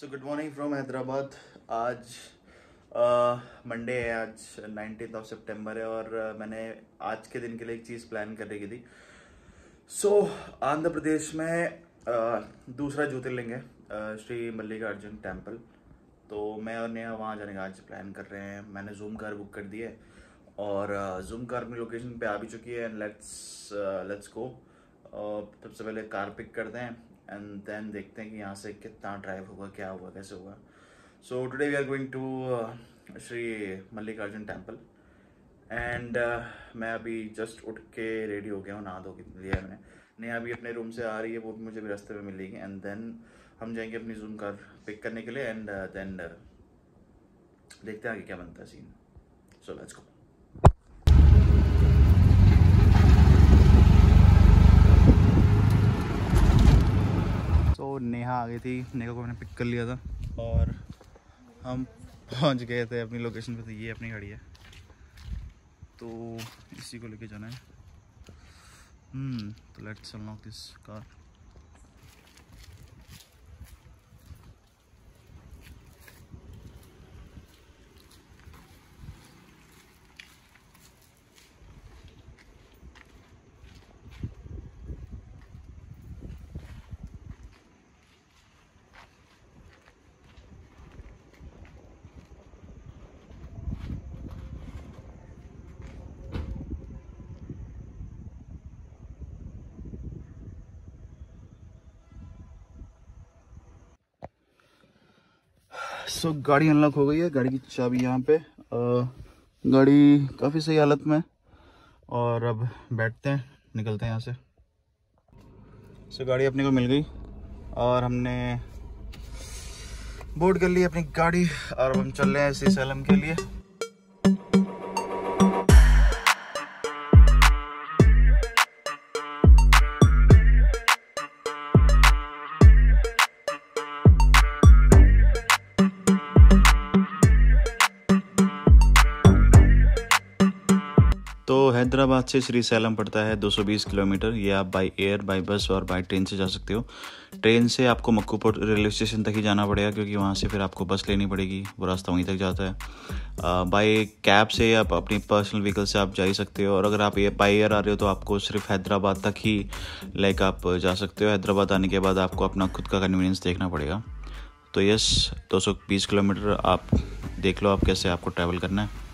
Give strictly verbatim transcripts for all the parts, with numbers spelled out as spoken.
So good morning from Hyderabad. आज Monday uh, है, आज नाइनटीन ऑफ सितंबर है और uh, मैंने आज के दिन के लिए एक चीज़ प्लान कर रखी थी। सो so, आंध्र प्रदेश में uh, दूसरा ज्योतिर्लिंग है uh, श्री मल्लिकार्जुन टेम्पल, तो मैं और नेहा वहाँ जाने का आज प्लान कर रहे हैं। मैंने ज़ूम कार बुक कर दी है और ज़ूम कार में लोकेशन पे आ भी चुकी है एंड लेट्स लेट्स गो। सबसे पहले कार पिक करते हैं एंड देन देखते हैं कि यहाँ से कितना ड्राइव होगा, क्या होगा, कैसे होगा। So today we are going to Shri Mallikarjun temple and मैं अभी जस्ट उठ के रेडी हो गया हूँ, नहा धो के लिया है मैंने। नेहा अभी अपने रूम से आ रही है, वो मुझे भी रास्ते में मिलेगी एंड देन हम जाएंगे अपनी ज़ूम कार पिक करने के लिए एंड देन देखते हैं आगे क्या बनता है scene. So let's go. So Neha आ गई थी, नेहा को मैंने पिक कर लिया था और हम पहुंच गए थे अपनी लोकेशन पे। तो ये अपनी गाड़ी है, तो इसी को लेके जाना है। हम्म तो let's unlock this car. So so, गाड़ी अनलॉक हो गई है, गाड़ी की चाबी यहाँ पे। आ, गाड़ी काफ़ी सही हालत में और अब बैठते हैं, निकलते हैं यहाँ से। सो so, गाड़ी अपने को मिल गई और हमने बोर्ड कर ली अपनी गाड़ी और हम चल रहे हैं श्रीशैलम के लिए। तो हैदराबाद से श्रीशैलम पड़ता है दो सौ बीस किलोमीटर। ये आप बाई एयर, बाई बस और बाई ट्रेन से जा सकते हो। ट्रेन से आपको मक्कूपुर रेलवे स्टेशन तक ही जाना पड़ेगा क्योंकि वहाँ से फिर आपको बस लेनी पड़ेगी, वो रास्ता वहीं तक जाता है। बाई कैब से आप अपनी पर्सनल व्हीकल से आप जा ही सकते हो और अगर आप बाई एयर आ रहे हो तो आपको सिर्फ हैदराबाद तक ही लाइक आप जा सकते हो। हैदराबाद आने के बाद आपको अपना खुद का कन्वीनियंस देखना पड़ेगा। तो यस, दो सौ बीस किलोमीटर आप देख लो आप कैसे आपको ट्रैवल करना है।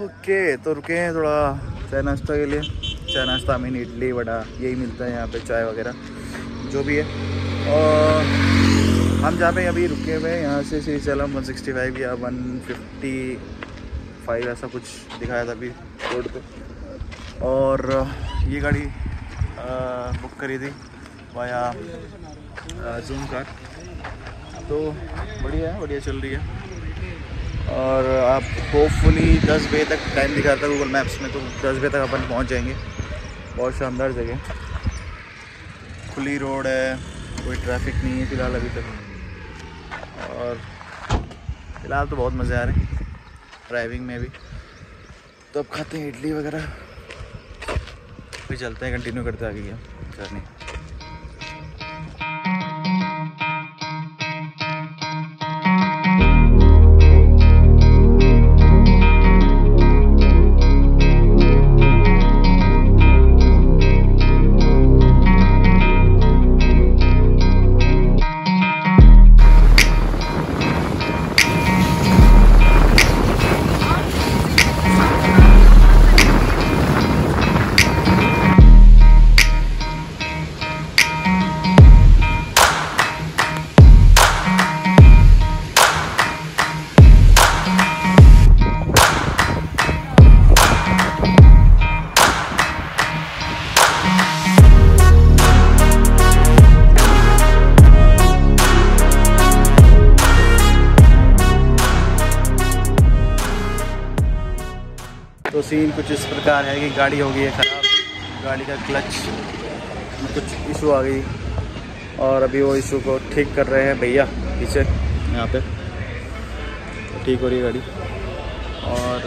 ओके okay, तो रुके हैं थोड़ा चाय नाश्ता के लिए। चाय नाश्ता मीन इडली वड़ा यही मिलता है यहाँ पे, चाय वगैरह जो भी है। और हम जहाँ पे अभी रुके हुए हैं यहाँ से श्रीशैलम वन सिक्स्टी फाइव या वन फिफ्टी फाइव ऐसा कुछ दिखाया था अभी रोड पे। और ये गाड़ी बुक करी थी वाया ज़ूम कार, तो बढ़िया है, बढ़िया चल रही है। और आप होपफुली दस बजे तक टाइम दिखा था गूगल मैप्स में, तो दस बजे तक अपन पहुंच जाएंगे। बहुत शानदार जगह, खुली रोड है, कोई ट्रैफिक नहीं है फ़िलहाल अभी तक। और फ़िलहाल तो बहुत मज़े आ रहे हैं ड्राइविंग में भी। तो अब खाते हैं इडली वगैरह, फिर चलते हैं कंटिन्यू करते आगे की जर्नी। तो सीन कुछ इस प्रकार है कि गाड़ी हो गई है ख़राब, गाड़ी का क्लच में कुछ इशू आ गई और अभी वो इशू को ठीक कर रहे हैं भैया पीछे यहाँ पे, तो ठीक हो रही है गाड़ी। और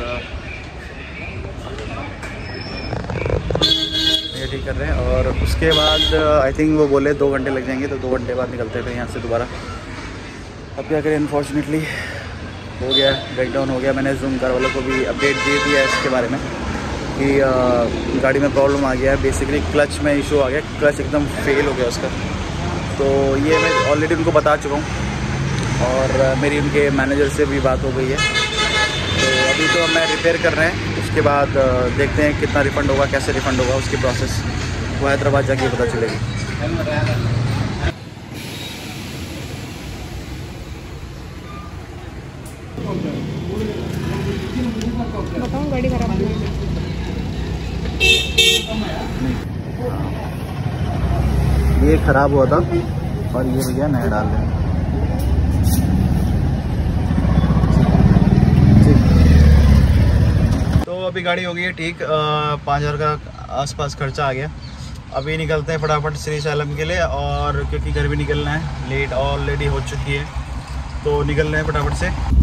ये ठीक कर रहे हैं और उसके बाद आई थिंक वो बोले दो घंटे लग जाएंगे, तो दो घंटे बाद निकलते हैं फिर यहाँ से दोबारा। अब क्या करें, अनफॉर्चुनेटली हो गया ब्रेकडाउन हो गया। मैंने ज़ूम कार वालों को भी अपडेट दे दिया है इसके बारे में कि आ, गाड़ी में प्रॉब्लम आ गया है, बेसिकली क्लच में इशू आ गया, क्लच एकदम फेल हो गया उसका। तो ये मैं ऑलरेडी उनको बता चुका हूँ और मेरी उनके मैनेजर से भी बात हो गई है। तो अभी तो मैं रिपेयर कर रहे हैं, उसके बाद देखते हैं कितना रिफ़ंड होगा, कैसे रिफ़ंड होगा, उसकी प्रोसेस वो हैदराबाद जाके पता चलेगी। बताऊँ गाड़ी खराब नहीं, ये खराब हुआ था और ये भैया नया डाल रहे हैं। तो अभी गाड़ी हो गई है ठीक, पाँच हज़ार का आसपास खर्चा आ गया। अभी निकलते हैं फटाफट श्रीशैलम के लिए और क्योंकि घर भी निकलना है, लेट ऑलरेडी हो चुकी है तो निकल रहे हैं फटाफट से।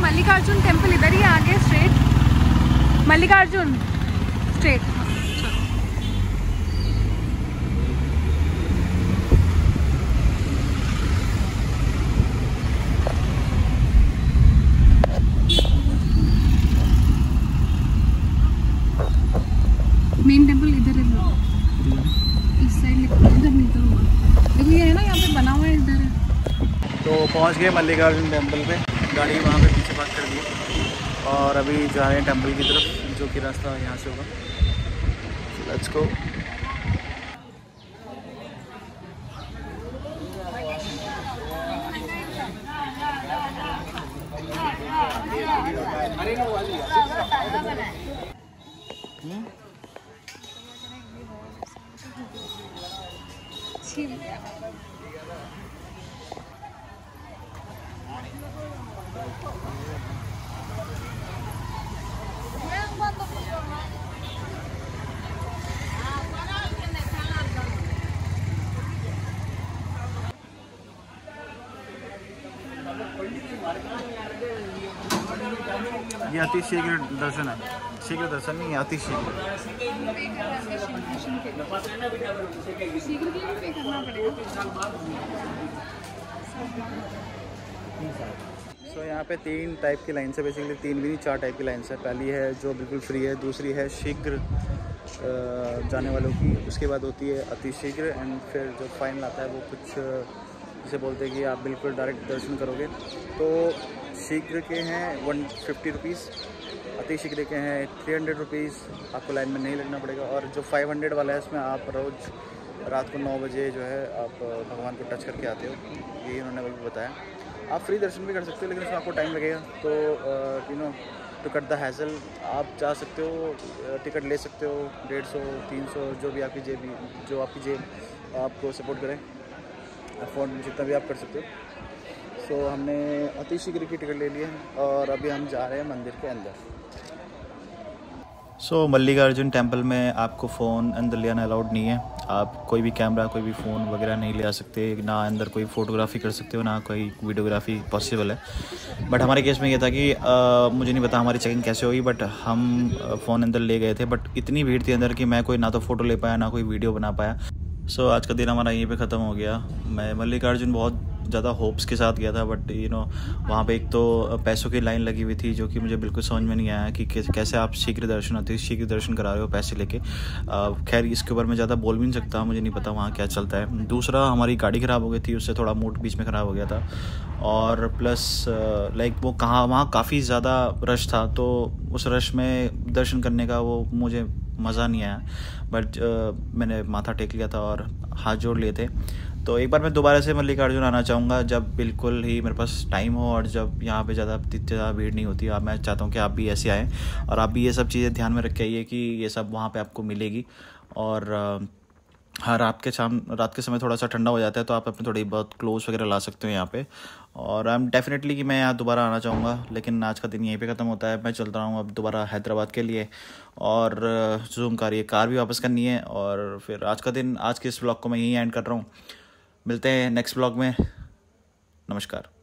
मल्लिकार्जुन टेम्पल इधर ही आगे straight, Mallikarjun straight. Main temple इधर है, इस साइड इधर नहीं तो देखो ये है ना यहाँ पे बना हुआ है इधर। तो पहुँच गए मल्लिकार्जुन टेम्पल पे, गाड़ी वहाँ पे पीछे पार्क कर दी और अभी जा रहे हैं टेम्पल की तरफ, जो कि रास्ता यहाँ से होगा। Let's go. ये अति शीघ्र दर्शन है, शीघ्र दर्शन नहीं, अति शीघ्र। सो so, यहाँ पे तीन टाइप की लाइन से, बेसिकली तीन भी नहीं चार टाइप की लाइन से। पहली है जो बिल्कुल फ्री है, दूसरी है शीघ्र जाने वालों की, उसके बाद होती है अति शीघ्र, एंड फिर जो फाइनल आता है वो कुछ जिसे बोलते हैं कि आप बिल्कुल डायरेक्ट दर्शन करोगे। तो शीघ्र के हैं वन फिफ्टी रुपीज़, अति शीघ्र के हैं थ्री हंड्रेड रुपीज़, आपको लाइन में नहीं लगना पड़ेगा। और जो फाइव हंड्रेड वाला है इसमें आप रोज़ रात को नौ बजे जो है आप भगवान को टच करके आते हो, यही उन्होंने अभी बताया। आप फ्री दर्शन भी कर सकते हो लेकिन उसमें आपको टाइम लगेगा, तो you know to cut the hassle आप जा सकते हो, टिकट ले सकते हो डेढ़ सौ तीन सौ जो भी आपकी जेब जो आपकी जेब आपको सपोर्ट करें, अफोर्ड जितना भी आप कर सकते हो। सो so, हमने अति शीघ्र की टिकट ले ली है और अभी हम जा रहे हैं मंदिर के अंदर। सो so, मल्लिकार्जुन टेम्पल में आपको फ़ोन अंदर ले आना अलाउड नहीं है, आप कोई भी कैमरा कोई भी फ़ोन वगैरह नहीं ले आ सकते, ना अंदर कोई फ़ोटोग्राफी कर सकते हो ना कोई वीडियोग्राफी पॉसिबल है। बट हमारे केस में ये था कि आ, मुझे नहीं पता हमारी चेकिंग कैसे हुई, बट हम फ़ोन अंदर ले गए थे, बट इतनी भीड़ थी अंदर कि मैं कोई ना तो फ़ोटो ले पाया ना कोई वीडियो बना पाया। सो so, आज का दिन हमारा यहीं पर ख़त्म हो गया। मैं मल्लिकार्जुन बहुत ज़्यादा होप्स के साथ गया था, बट यू नो वहाँ पे एक तो पैसों की लाइन लगी हुई थी, जो कि मुझे बिल्कुल समझ में नहीं आया कि कैसे आप शीघ्र दर्शन आते शीघ्र दर्शन करा रहे हो पैसे लेके। खैर इसके ऊपर मैं ज़्यादा बोल भी नहीं सकता, मुझे नहीं पता वहाँ क्या चलता है। दूसरा हमारी गाड़ी ख़राब हो गई थी, उससे थोड़ा मूड बीच में ख़राब हो गया था, और प्लस लाइक वो कहाँ वहाँ काफ़ी ज़्यादा रश था, तो उस रश में दर्शन करने का वो मुझे मज़ा नहीं आया। बट uh, मैंने माथा टेक लिया था और हाथ जोड़ लिए थे। तो एक बार मैं दोबारा से मल्लिकार्जुन आना चाहूँगा जब बिल्कुल ही मेरे पास टाइम हो और जब यहाँ पे ज़्यादा इतनी ज़्यादा भीड़ नहीं होती। आप मैं चाहता हूँ कि आप भी ऐसे आएँ और आप भी ये सब चीज़ें ध्यान में रख आइए कि ये सब वहाँ पर आपको मिलेगी। और uh, हाँ, रात के शाम रात के समय थोड़ा सा ठंडा हो जाता है, तो आप अपने थोड़ी बहुत क्लोज वगैरह ला सकते हो यहाँ पे। और आई एम डेफिनेटली कि मैं यहाँ दोबारा आना चाहूँगा, लेकिन आज का दिन यहीं पे ख़त्म होता है। मैं चलता हूँ अब दोबारा हैदराबाद के लिए, और ज़ूम कार ये कार भी वापस करनी है। और फिर आज का दिन, आज के इस ब्लॉग को मैं यहीं एंड कर रहा हूँ। मिलते हैं नेक्स्ट ब्लॉग में। नमस्कार।